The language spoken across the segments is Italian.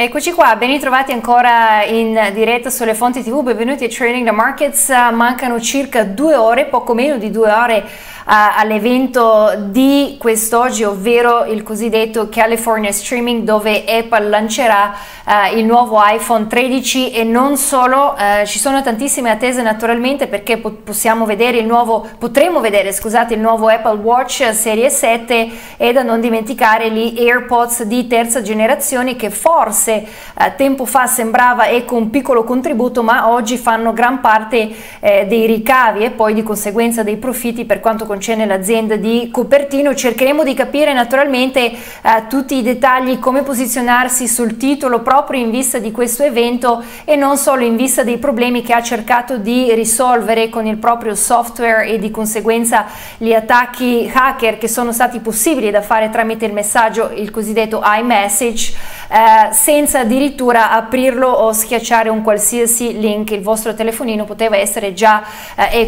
Eccoci qua, ben ritrovati ancora in diretta sulle fonti TV, benvenuti a Trading the Markets. Mancano circa 2 ore, poco meno di 2 ore all'evento di quest'oggi, ovvero il cosiddetto California Streaming, dove Apple lancerà il nuovo iPhone 13 e non solo. Ci sono tantissime attese naturalmente, perché potremo vedere il nuovo Apple Watch serie 7 e da non dimenticare gli AirPods di terza generazione, che forse tempo fa sembrava ecco un piccolo contributo, ma oggi fanno gran parte dei ricavi e poi di conseguenza dei profitti per quanto concerne l'azienda di Cupertino. Cercheremo di capire naturalmente tutti i dettagli, come posizionarsi sul titolo proprio in vista di questo evento e non solo in vista dei problemi che ha cercato di risolvere con il proprio software e di conseguenza gli attacchi hacker che sono stati possibili da fare tramite il messaggio, il cosiddetto iMessage, senza addirittura aprirlo o schiacciare un qualsiasi link. Il vostro telefonino poteva essere già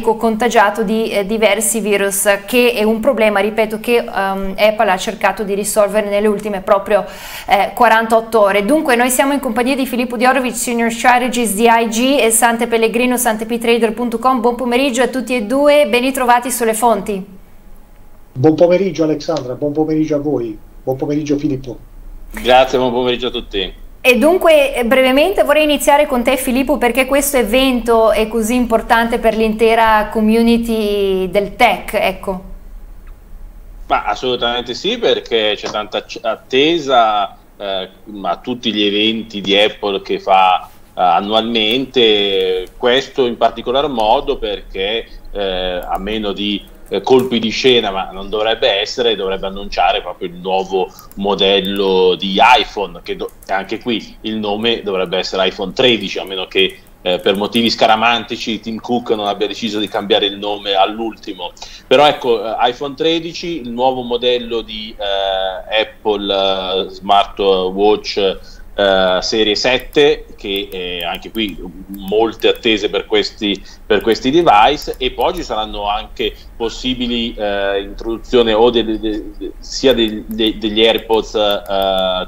contagiato di diversi virus, che è un problema, ripeto, che Apple ha cercato di risolvere nelle ultime proprio 48 ore. Dunque noi siamo in compagnia di Filippo Diorovic, Senior Strategist di IG, e Sante Pellegrino, santeptrader.com. Buon pomeriggio a tutti e due, ben ritrovati sulle fonti. Buon pomeriggio Alexandra, buon pomeriggio a voi, buon pomeriggio Filippo. Grazie, buon pomeriggio a tutti. E dunque brevemente vorrei iniziare con te Filippo, perché questo evento è così importante per l'intera community del tech, ecco. Ma assolutamente sì, perché c'è tanta attesa a tutti gli eventi di Apple che fa annualmente, questo in particolar modo perché a meno di colpi di scena, ma non dovrebbe essere, dovrebbe annunciare proprio il nuovo modello di iPhone, che anche qui il nome dovrebbe essere iPhone 13, a meno che per motivi scaramantici Tim Cook non abbia deciso di cambiare il nome all'ultimo. Però ecco, iPhone 13, il nuovo modello di Apple Smartwatch serie 7, che anche qui molte attese per questi device, e poi ci saranno anche possibili introduzione o degli AirPods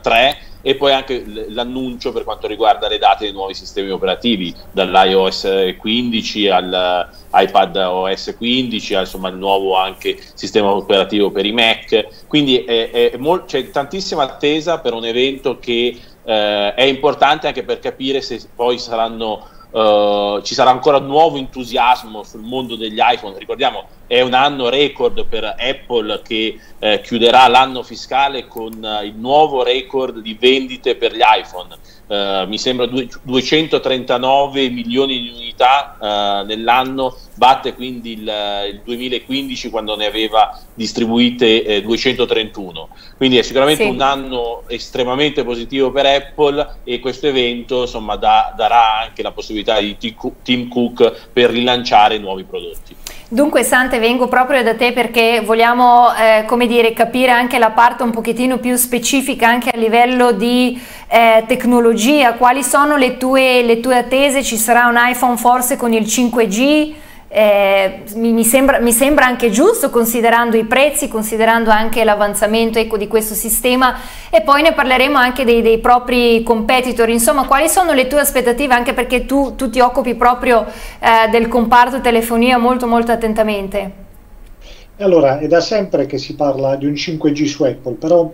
3, e poi anche l'annuncio per quanto riguarda le date dei nuovi sistemi operativi, dall'iOS 15 all'iPad OS 15, insomma il nuovo anche sistema operativo per i Mac. Quindi c'è tantissima attesa per un evento che è importante anche per capire se poi ci sarà ancora nuovo entusiasmo sul mondo degli iPhone. Ricordiamo, è un anno record per Apple, che chiuderà l'anno fiscale con il nuovo record di vendite per gli iPhone, mi sembra 239 milioni di unità nell'anno, batte quindi il 2015 quando ne aveva distribuite 231, quindi è sicuramente un anno estremamente positivo per Apple, e questo evento insomma darà anche la possibilità di Tim Cook per rilanciare nuovi prodotti. Dunque Sante, vengo proprio da te perché vogliamo come dire, capire anche la parte un pochettino più specifica anche a livello di tecnologia. Quali sono le tue attese? Ci sarà un iPhone forse con il 5G? Mi sembra anche giusto, considerando i prezzi, considerando anche l'avanzamento di questo sistema, e poi ne parleremo anche dei propri competitor. Insomma, quali sono le tue aspettative, anche perché tu ti occupi proprio del comparto telefonia molto molto attentamente. Allora, è da sempre che si parla di un 5G su Apple, però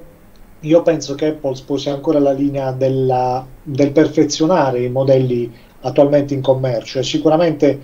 io penso che Apple sposi ancora la linea del perfezionare i modelli attualmente in commercio, e sicuramente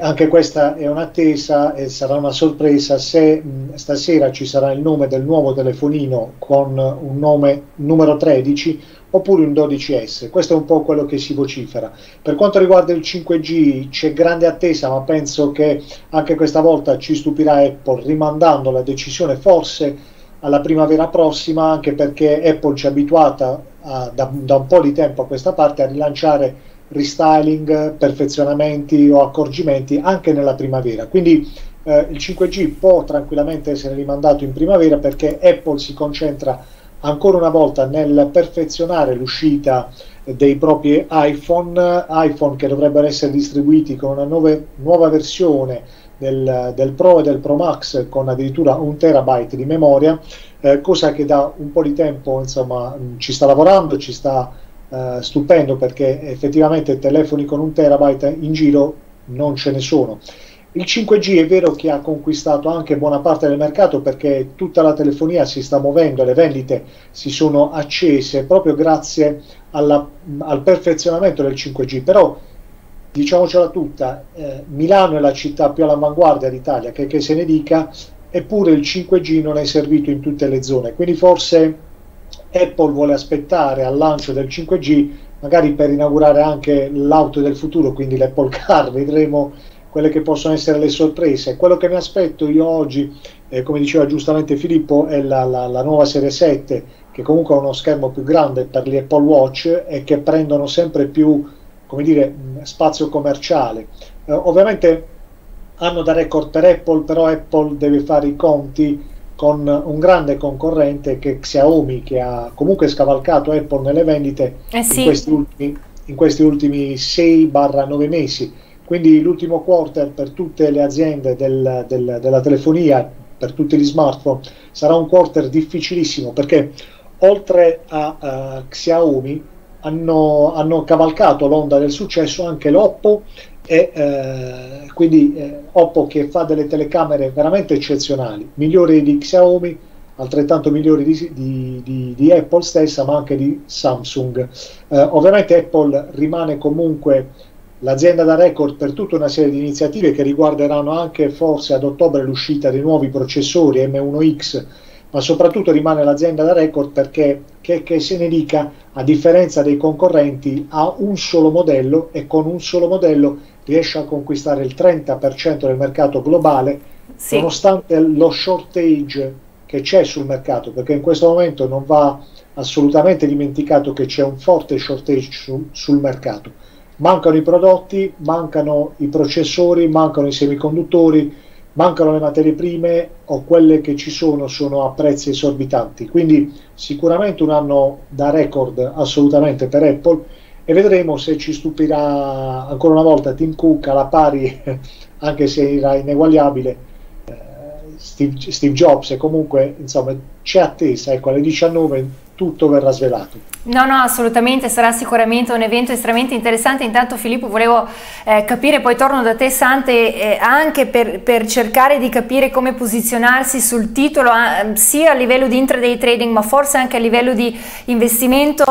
anche questa è un'attesa, e sarà una sorpresa se stasera ci sarà il nome del nuovo telefonino con un numero 13 oppure un 12S. Questo è un po' quello che si vocifera. Per quanto riguarda il 5G c'è grande attesa, ma penso che anche questa volta ci stupirà Apple, rimandando la decisione forse alla primavera prossima, anche perché Apple ci è abituata da un po' di tempo a questa parte a rilanciare restyling, perfezionamenti o accorgimenti anche nella primavera, quindi il 5G può tranquillamente essere rimandato in primavera, perché Apple si concentra ancora una volta nel perfezionare l'uscita dei propri iPhone che dovrebbero essere distribuiti con una nuova versione del Pro e del Pro Max con addirittura 1 terabyte di memoria, cosa che da un po' di tempo insomma ci sta lavorando, ci sta stupendo, perché effettivamente telefoni con 1 terabyte in giro non ce ne sono. Il 5G è vero che ha conquistato anche buona parte del mercato, perché tutta la telefonia si sta muovendo, le vendite si sono accese proprio grazie al perfezionamento del 5G, però diciamocela tutta, Milano è la città più all'avanguardia d'Italia, che se ne dica, eppure il 5G non è servito in tutte le zone, quindi forse Apple vuole aspettare al lancio del 5G magari per inaugurare anche l'auto del futuro, quindi l'Apple Car, vedremo quelle che possono essere le sorprese. Quello che mi aspetto io oggi, come diceva giustamente Filippo, è la nuova serie 7, che comunque ha uno schermo più grande per gli Apple Watch e che prendono sempre più, come dire, spazio commerciale. Ovviamente hanno da record per Apple, però Apple deve fare i conti con un grande concorrente che è Xiaomi, che ha comunque scavalcato Apple nelle vendite in questi ultimi 6-9 mesi. Quindi l'ultimo quarter per tutte le aziende della telefonia, per tutti gli smartphone, sarà un quarter difficilissimo, perché oltre a Xiaomi hanno cavalcato l'onda del successo anche l'Oppo, e quindi Oppo che fa delle telecamere veramente eccezionali, migliori di Xiaomi, altrettanto migliori di Apple stessa, ma anche di Samsung. Ovviamente Apple rimane comunque l'azienda da record per tutta una serie di iniziative che riguarderanno anche forse ad ottobre l'uscita dei nuovi processori M1X, ma soprattutto rimane l'azienda da record perché, che se ne dica, a differenza dei concorrenti, ha un solo modello e con un solo modello riesce a conquistare il 30% del mercato globale, sì, nonostante lo shortage che c'è sul mercato, perché in questo momento non va assolutamente dimenticato che c'è un forte shortage sul mercato. Mancano i prodotti, mancano i processori, mancano i semiconduttori, mancano le materie prime, o quelle che ci sono a prezzi esorbitanti. Quindi sicuramente un anno da record assolutamente per Apple, e vedremo se ci stupirà ancora una volta Tim Cook alla pari, anche se era ineguagliabile, Steve Jobs, e comunque insomma c'è attesa, ecco, alle 19 tutto verrà svelato. No, assolutamente, sarà sicuramente un evento estremamente interessante. Intanto Filippo, volevo capire, poi torno da te Sante, anche per cercare di capire come posizionarsi sul titolo, sia a livello di intraday trading ma forse anche a livello di investimento.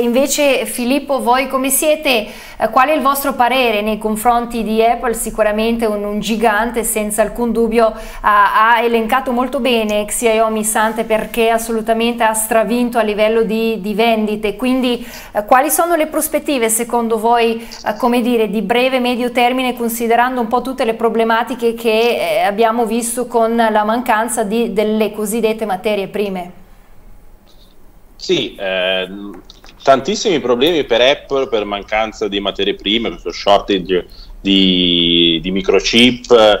Invece Filippo, voi come siete? Qual è il vostro parere nei confronti di Apple? Sicuramente un gigante, senza alcun dubbio. Ha elencato molto bene Xiaomi Sante, perché assolutamente ha stravinto a livello di vendite, quindi quali sono le prospettive secondo voi, come dire, di breve medio termine, considerando un po' tutte le problematiche che abbiamo visto con la mancanza delle cosiddette materie prime? Sì, tantissimi problemi per Apple per mancanza di materie prime, per shortage di microchip,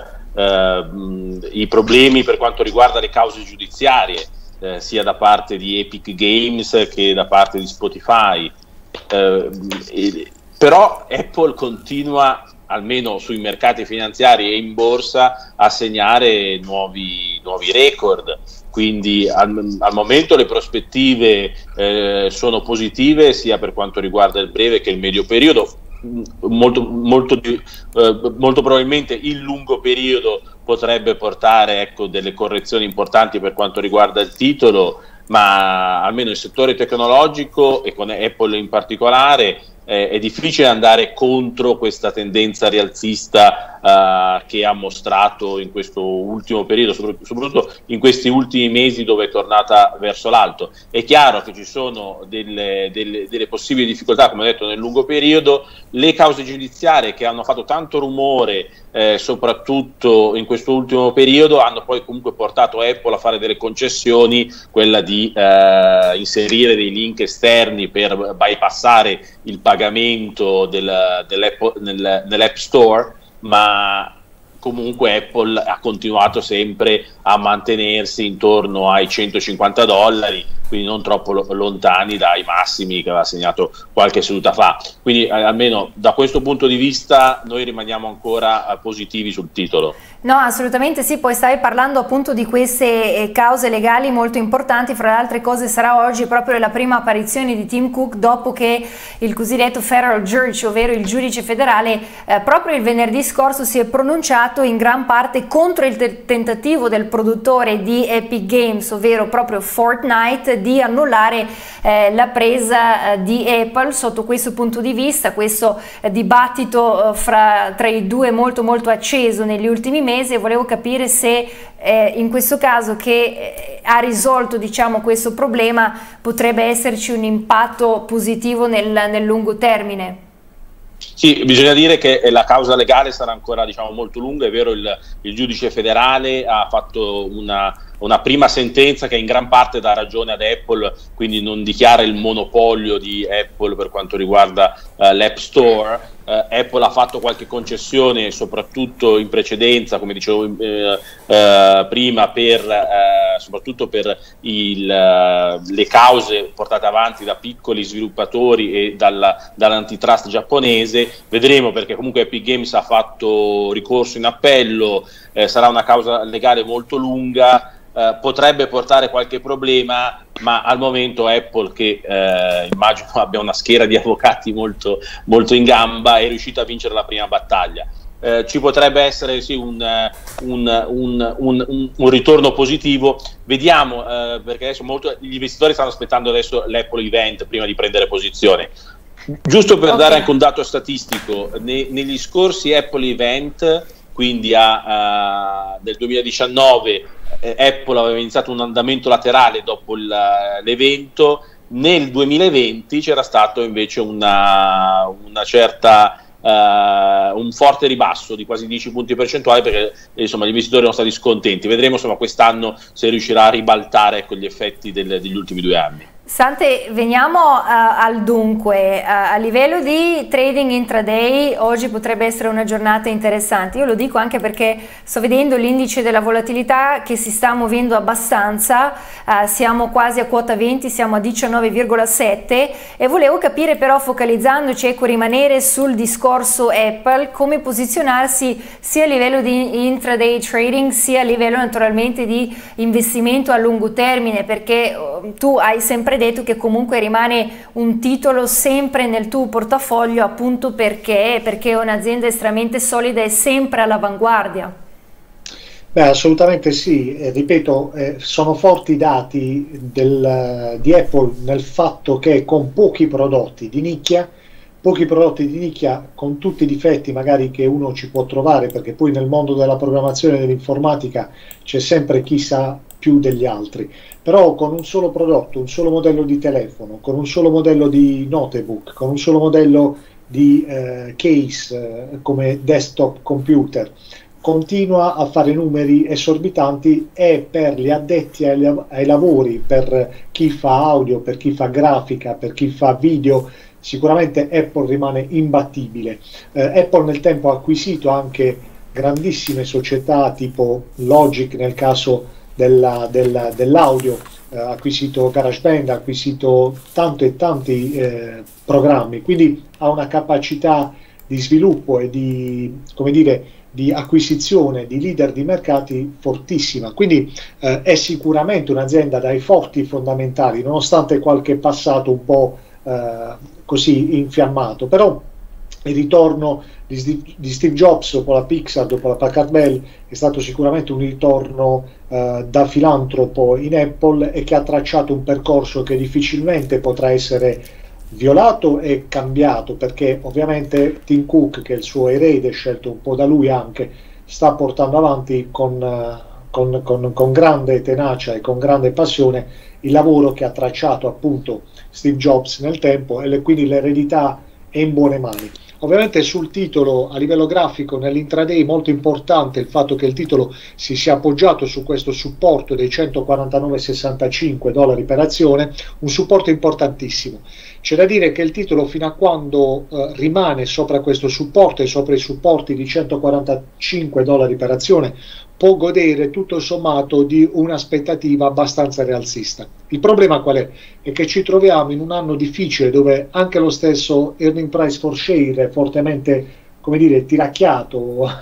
i problemi per quanto riguarda le cause giudiziarie, sia da parte di Epic Games che da parte di Spotify, però Apple continua, almeno sui mercati finanziari e in borsa, a segnare nuovi record, quindi al momento le prospettive sono positive sia per quanto riguarda il breve che il medio periodo. Molto probabilmente il lungo periodo potrebbe portare, ecco, delle correzioni importanti per quanto riguarda il titolo, ma almeno il settore tecnologico, e con Apple in particolare, è difficile andare contro questa tendenza rialzista che ha mostrato in questo ultimo periodo, soprattutto in questi ultimi mesi dove è tornata verso l'alto. È chiaro che ci sono delle possibili difficoltà, come ho detto, nel lungo periodo. Le cause giudiziarie che hanno fatto tanto rumore, soprattutto in questo ultimo periodo, hanno poi comunque portato Apple a fare delle concessioni, quella di inserire dei link esterni per bypassare il pagamento nell'App Store, ma comunque Apple ha continuato sempre a mantenersi intorno ai $150, quindi non troppo lontani dai massimi che aveva segnato qualche seduta fa. Quindi almeno da questo punto di vista noi rimaniamo ancora positivi sul titolo. No, assolutamente sì, poi stavi parlando appunto di queste cause legali molto importanti, fra le altre cose sarà oggi proprio la prima apparizione di Tim Cook dopo che il cosiddetto Federal Judge, ovvero il giudice federale, proprio il venerdì scorso si è pronunciato in gran parte contro il tentativo del produttore di Epic Games, ovvero proprio Fortnite, di annullare la presa di Apple. Sotto questo punto di vista, questo dibattito tra i due molto acceso negli ultimi mesi, e volevo capire se in questo caso che ha risolto, diciamo, questo problema, potrebbe esserci un impatto positivo nel lungo termine. Sì, bisogna dire che la causa legale sarà ancora, diciamo, molto lunga. È vero, il giudice federale ha fatto una prima sentenza che in gran parte dà ragione ad Apple, quindi non dichiara il monopolio di Apple per quanto riguarda l'App Store. Apple ha fatto qualche concessione, soprattutto in precedenza, come dicevo prima, soprattutto per le cause portate avanti da piccoli sviluppatori e dall'antitrust giapponese. Vedremo, perché comunque Epic Games ha fatto ricorso in appello, sarà una causa legale molto lunga, potrebbe portare qualche problema, ma al momento Apple, che immagino abbia una schiera di avvocati molto in gamba, è riuscita a vincere la prima battaglia. Ci potrebbe essere sì un ritorno positivo, vediamo, perché adesso gli investitori stanno aspettando adesso l'Apple Event prima di prendere posizione. Giusto per dare anche un dato statistico, negli scorsi Apple Event, quindi del 2019, Apple aveva iniziato un andamento laterale dopo l'evento. Nel 2020 c'era stato invece un forte ribasso di quasi 10 punti percentuali, perché insomma, gli investitori erano stati scontenti. Vedremo quest'anno se riuscirà a ribaltare con gli effetti degli ultimi 2 anni. Sante, veniamo al dunque. A livello di trading intraday, oggi potrebbe essere una giornata interessante. Io lo dico anche perché sto vedendo l'indice della volatilità che si sta muovendo abbastanza, siamo quasi a quota 20, siamo a 19,7, e volevo capire però, focalizzandoci, ecco, rimanere sul discorso Apple, come posizionarsi sia a livello di intraday trading sia a livello naturalmente di investimento a lungo termine, perché tu hai sempre detto che comunque rimane un titolo sempre nel tuo portafoglio, appunto perché è un'azienda estremamente solida e sempre all'avanguardia. Beh, assolutamente sì, ripeto, sono forti i dati di Apple nel fatto che con pochi prodotti di nicchia, con tutti i difetti magari che uno ci può trovare, perché poi nel mondo della programmazione e dell'informatica c'è sempre chi sa più degli altri, però con un solo prodotto, un solo modello di telefono, con un solo modello di notebook, con un solo modello di case come desktop computer, continua a fare numeri esorbitanti, e per gli addetti ai lavori, per chi fa audio, per chi fa grafica, per chi fa video, sicuramente Apple rimane imbattibile. Apple nel tempo ha acquisito anche grandissime società tipo Logic, nel caso dell'audio, ha acquisito GarageBand, ha acquisito tanti programmi, quindi ha una capacità di sviluppo e di acquisizione di leader di mercati fortissima, quindi è sicuramente un'azienda dai forti fondamentali, nonostante qualche passato un po' così infiammato. Però il ritorno di Steve Jobs dopo la Pixar, dopo la Packard Bell, è stato sicuramente un ritorno da filantropo in Apple, e che ha tracciato un percorso che difficilmente potrà essere violato e cambiato, perché ovviamente Tim Cook, che è il suo erede, scelto un po' da lui anche, sta portando avanti con grande tenacia e con grande passione il lavoro che ha tracciato appunto Steve Jobs nel tempo, e quindi l'eredità è in buone mani. Ovviamente sul titolo, a livello grafico, nell'intraday, molto importante il fatto che il titolo si sia appoggiato su questo supporto dei 149,65 dollari per azione, un supporto importantissimo. C'è da dire che il titolo, fino a quando rimane sopra questo supporto e sopra i supporti di $145 per azione, può godere tutto sommato di un'aspettativa abbastanza realzista. Il problema qual è? È che ci troviamo in un anno difficile dove anche lo stesso earning price for share è fortemente, come dire, tiracchiato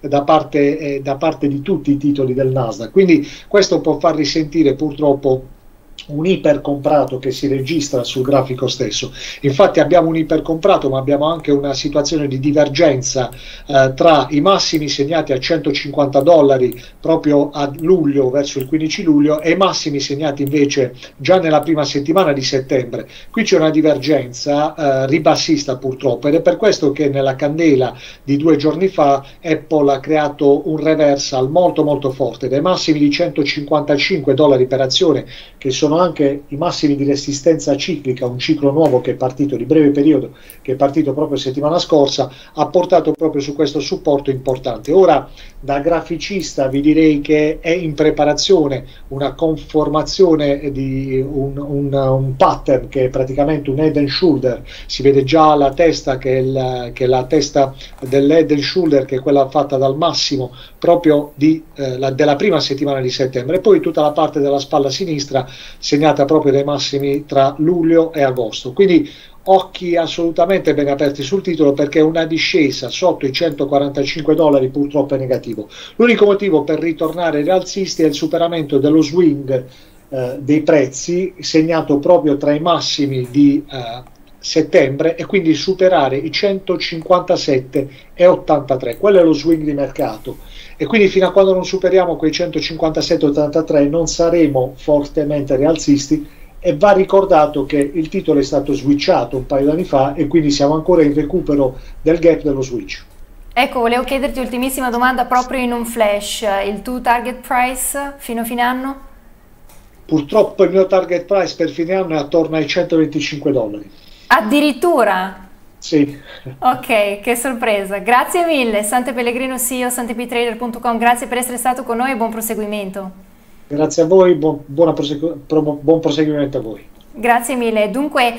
da parte di tutti i titoli del Nasdaq. Quindi questo può far risentire purtroppo un ipercomprato che si registra sul grafico stesso. Infatti abbiamo un ipercomprato, ma abbiamo anche una situazione di divergenza tra i massimi segnati a $150 proprio a luglio, verso il 15 luglio, e i massimi segnati invece già nella prima settimana di settembre. Qui c'è una divergenza ribassista purtroppo, ed è per questo che nella candela di 2 giorni fa Apple ha creato un reversal molto molto forte, dai massimi di $155 per azione, che sono anche i massimi di resistenza ciclica, un ciclo nuovo che è partito di breve periodo, che è partito proprio settimana scorsa, ha portato proprio su questo supporto importante. Ora, da graficista vi direi che è in preparazione una conformazione di un pattern che è praticamente un head and shoulder. Si vede già la testa, che è la testa dell'head and shoulder, che è quella fatta dal massimo proprio della prima settimana di settembre, e poi tutta la parte della spalla sinistra segnata proprio dai massimi tra luglio e agosto. Quindi occhi assolutamente ben aperti sul titolo, perché una discesa sotto i $145 purtroppo è negativo. L'unico motivo per ritornare rialzisti è il superamento dello swing dei prezzi segnato proprio tra i massimi di settembre, e quindi superare i $157,83. Quello è lo swing di mercato, e quindi fino a quando non superiamo quei $157,83 non saremo fortemente rialzisti. E va ricordato che il titolo è stato switchato un paio di anni fa, e quindi siamo ancora in recupero del gap dello switch. Ecco, volevo chiederti ultimissima domanda proprio in un flash: il tuo target price fino a fine anno? Purtroppo il mio target price per fine anno è attorno ai $125. Addirittura? Sì. Ok, che sorpresa. Grazie mille, Sante Pellegrino, CEO santeptrader.com. Grazie per essere stato con noi e buon proseguimento. Grazie a voi, buon proseguimento a voi. Grazie mille. Dunque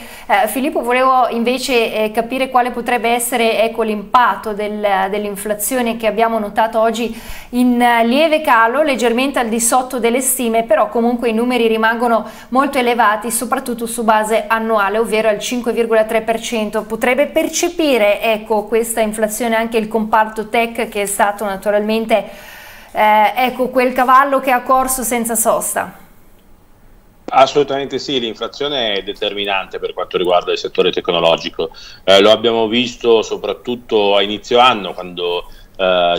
Filippo, volevo invece capire quale potrebbe essere, ecco, l'impatto dell'inflazione che abbiamo notato oggi in lieve calo, leggermente al di sotto delle stime, però comunque i numeri rimangono molto elevati, soprattutto su base annuale, ovvero al 5,3%. Potrebbe percepire, ecco, questa inflazione anche il comparto tech, che è stato naturalmente ecco, quel cavallo che ha corso senza sosta? Assolutamente sì, l'inflazione è determinante per quanto riguarda il settore tecnologico. Lo abbiamo visto soprattutto a inizio anno, quando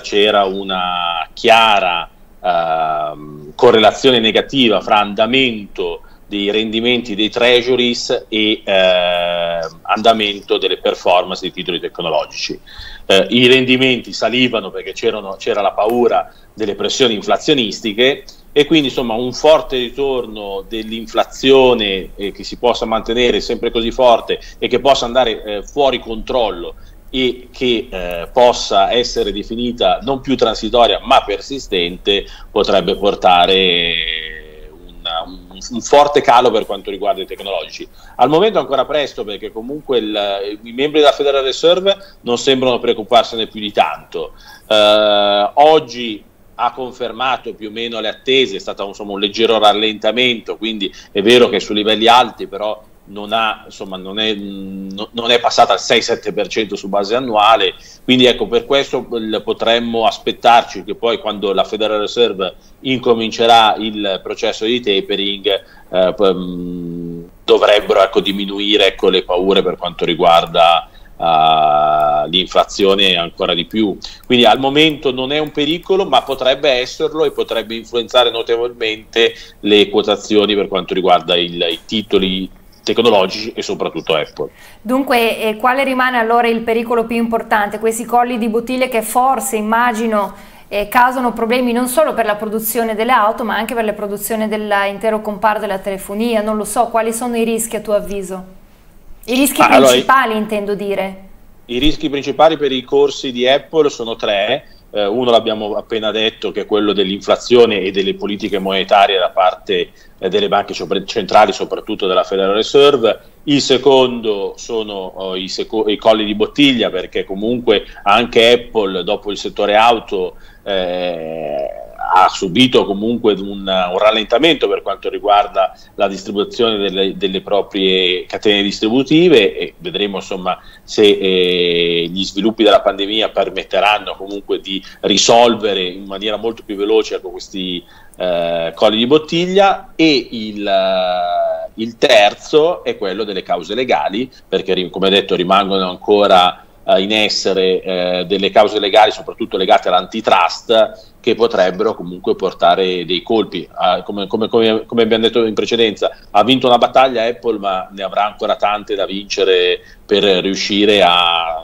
c'era una chiara correlazione negativa fra andamento dei rendimenti dei treasuries e andamento delle performance dei titoli tecnologici. I rendimenti salivano perché c'era la paura delle pressioni inflazionistiche, e quindi insomma un forte ritorno dell'inflazione che si possa mantenere sempre così forte e che possa andare fuori controllo, e che possa essere definita non più transitoria ma persistente, potrebbe portare un forte calo per quanto riguarda i tecnologici. Al momento è ancora presto, perché comunque i membri della Federal Reserve non sembrano preoccuparsene più di tanto. Oggi ha confermato più o meno le attese, è stato insomma un leggero rallentamento, quindi è vero che su livelli alti, però non è passata al 6-7% su base annuale, quindi ecco, per questo potremmo aspettarci che poi, quando la Federal Reserve incomincerà il processo di tapering, dovrebbero, ecco, diminuire, ecco, le paure per quanto riguarda l'inflazione ancora di più. Quindi al momento non è un pericolo, ma potrebbe esserlo, e potrebbe influenzare notevolmente le quotazioni per quanto riguarda i titoli tecnologici e soprattutto Apple. Dunque quale rimane allora il pericolo più importante? Questi colli di bottiglia che forse, immagino, causano problemi non solo per la produzione delle auto, ma anche per la produzione dell'intero comparto della telefonia. Non lo so, quali sono i rischi a tuo avviso? I rischi principali, intendo dire. I rischi principali per i corsi di Apple sono tre. Uno l'abbiamo appena detto, che è quello dell'inflazione e delle politiche monetarie da parte delle banche centrali, soprattutto della Federal Reserve. Il secondo sono i colli di bottiglia, perché comunque anche Apple, dopo il settore auto, ha subito comunque un rallentamento per quanto riguarda la distribuzione delle proprie catene distributive, e vedremo insomma se gli sviluppi della pandemia permetteranno comunque di risolvere in maniera molto più veloce questi colli di bottiglia. E il terzo è quello delle cause legali, perché come detto rimangono ancora in essere delle cause legali, soprattutto legate all'antitrust, che potrebbero comunque portare dei colpi. Come abbiamo detto in precedenza, ha vinto una battaglia Apple, ma ne avrà ancora tante da vincere per riuscire a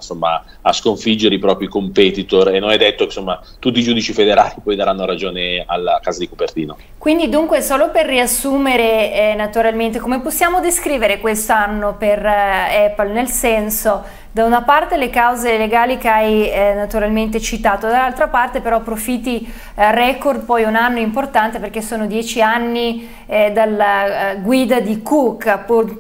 sconfiggere i propri competitor, e non è detto che tutti i giudici federali poi daranno ragione alla casa di Cupertino. Quindi dunque, solo per riassumere naturalmente, come possiamo descrivere quest'anno per Apple? Nel senso, da una parte le cause legali che hai naturalmente citato, dall'altra parte però profitti record, poi un anno importante perché sono 10 anni dalla guida di Cook,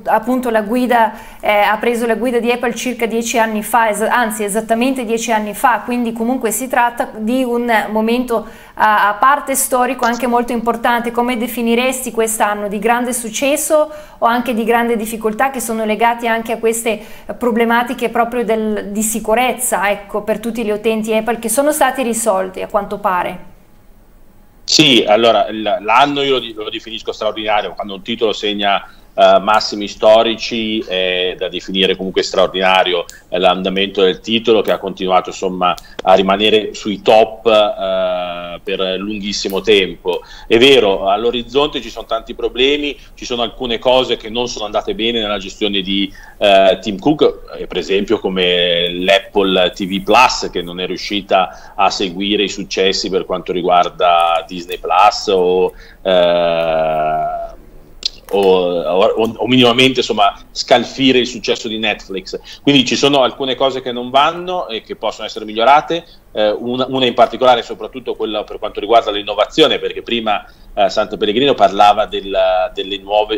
appunto ha preso la guida di Apple circa 10 anni fa, anzi esattamente 10 anni fa, quindi comunque si tratta di un momento a parte storico anche molto importante. Come definiresti quest'anno, di grande successo o anche di grande difficoltà, che sono legati anche a queste problematiche proprio di sicurezza, ecco, per tutti gli utenti Apple, che sono stati risolti a quanto pare? Sì, allora l'anno io lo definisco straordinario. Quando un titolo segna massimi storici è da definire comunque straordinario l'andamento del titolo, che ha continuato a rimanere sui top per lunghissimo tempo. È vero, all'orizzonte ci sono tanti problemi, ci sono alcune cose che non sono andate bene nella gestione di Tim Cook, per esempio come l'Apple TV Plus, che non è riuscita a seguire i successi per quanto riguarda Disney Plus o minimamente scalfire il successo di Netflix. Quindi ci sono alcune cose che non vanno e che possono essere migliorate, una in particolare, soprattutto quella per quanto riguarda l'innovazione, perché prima Santo Pellegrino parlava del nuovo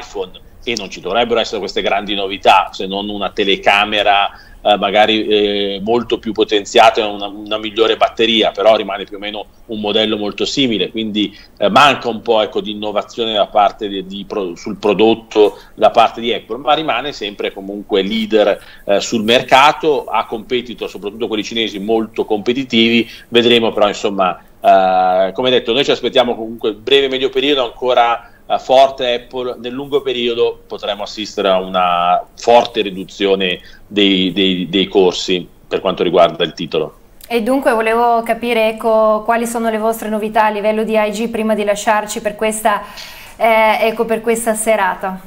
iPhone, e non ci dovrebbero essere queste grandi novità, se non una telecamera magari molto più potenziata e una migliore batteria, però rimane più o meno un modello molto simile. Quindi manca un po', ecco, di innovazione da parte sul prodotto da parte di Apple, ma rimane sempre comunque leader sul mercato, ha competitor, soprattutto quelli cinesi, molto competitivi. Vedremo però insomma, come detto, noi ci aspettiamo comunque breve medio periodo ancora forte Apple. Nel lungo periodo potremo assistere a una forte riduzione dei corsi per quanto riguarda il titolo. E dunque volevo capire, ecco, quali sono le vostre novità a livello di IG prima di lasciarci per questa serata.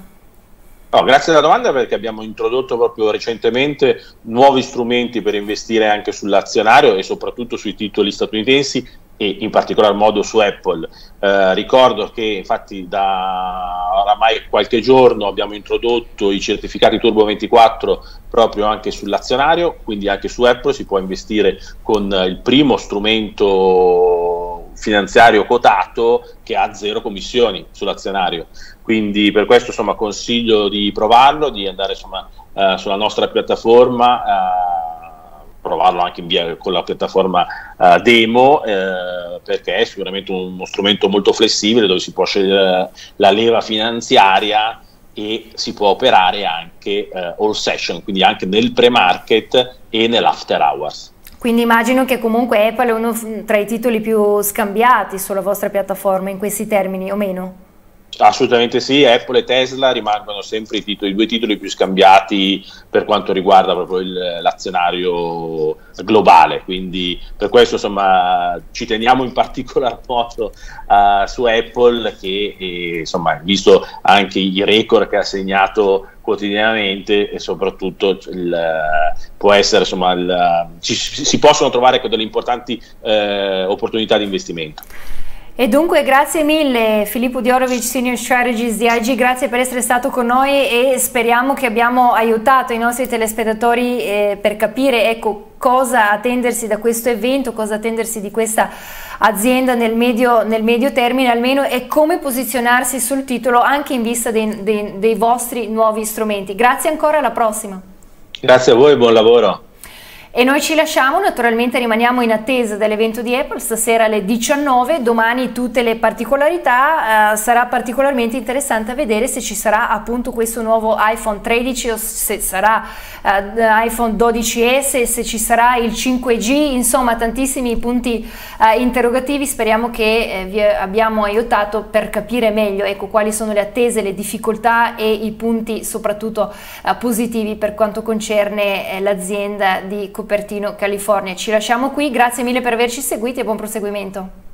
No, grazie della domanda, perché abbiamo introdotto proprio recentemente nuovi strumenti per investire anche sull'azionario e soprattutto sui titoli statunitensi, e in particolar modo su Apple. Ricordo che infatti da oramai qualche giorno abbiamo introdotto i certificati Turbo 24 proprio anche sull'azionario, quindi anche su Apple si può investire con il primo strumento finanziario quotato che ha 0 commissioni sull'azionario. Quindi per questo consiglio di provarlo, di andare sulla nostra piattaforma, provarlo anche con la piattaforma demo, perché è sicuramente uno strumento molto flessibile, dove si può scegliere la leva finanziaria e si può operare anche all session, quindi anche nel pre-market e nell'after hours. Quindi immagino che comunque Apple è uno tra i titoli più scambiati sulla vostra piattaforma in questi termini, o meno? Assolutamente sì, Apple e Tesla rimangono sempre i due titoli più scambiati per quanto riguarda proprio l'azionario globale. Quindi per questo ci teniamo in particolar modo su Apple, che visto anche i record che ha segnato quotidianamente, e soprattutto si possono trovare delle importanti opportunità di investimento. E dunque grazie mille Filippo Diorovic, Senior Strategist di IG, grazie per essere stato con noi e speriamo che abbiamo aiutato i nostri telespettatori per capire, ecco, cosa attendersi da questo evento, cosa attendersi di questa azienda nel medio termine almeno, e come posizionarsi sul titolo anche in vista dei vostri nuovi strumenti. Grazie ancora, alla prossima. Grazie a voi, buon lavoro. E noi ci lasciamo, naturalmente rimaniamo in attesa dell'evento di Apple stasera alle 19, domani tutte le particolarità, sarà particolarmente interessante a vedere se ci sarà appunto questo nuovo iPhone 13 o se sarà iPhone 12S, se ci sarà il 5G, insomma tantissimi punti interrogativi. Speriamo che vi abbiamo aiutato per capire meglio, ecco, quali sono le attese, le difficoltà e i punti soprattutto positivi per quanto concerne l'azienda di Cupertino, California. Ci lasciamo qui, grazie mille per averci seguiti e buon proseguimento.